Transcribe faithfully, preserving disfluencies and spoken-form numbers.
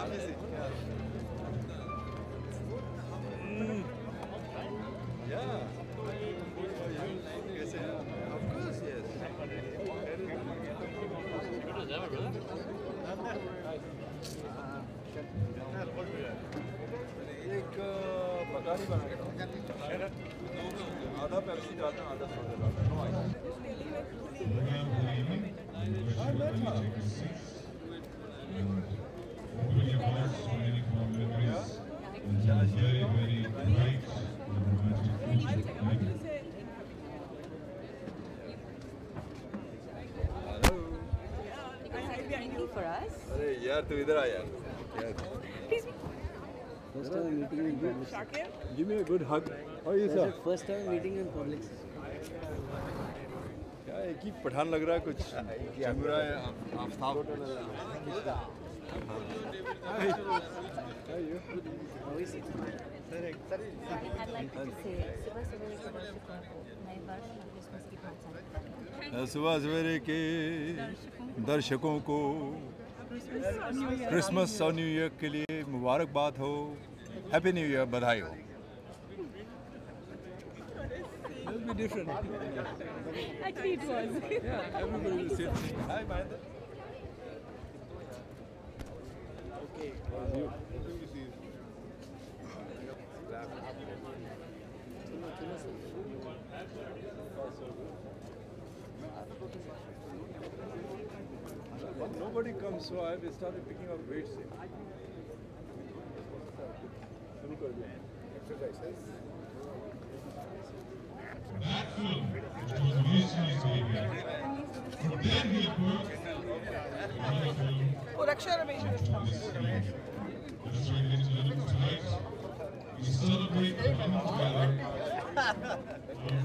Mm. Yeah. Of course, yes. For us? Please. First time meeting in public. Shakir? Give me a good hug. How are you, sir? First time meeting in public. एक ही पठान लग रहा है कुछ चम रहा है आफ्ताब सुबह सवेरे के दर्शकों को क्रिसमस और न्यू ईयर के लिए मुबारकबाद हो हैप्पी न्यू ईयर बधाई हो It'll be different. Actually, it was. Yeah, everybody will say hi, bye. Okay. But nobody comes, so I started picking up weights. Exercises. That film, which was released in Australia, could then be approved by the film that is related to tonight. We celebrate the film together.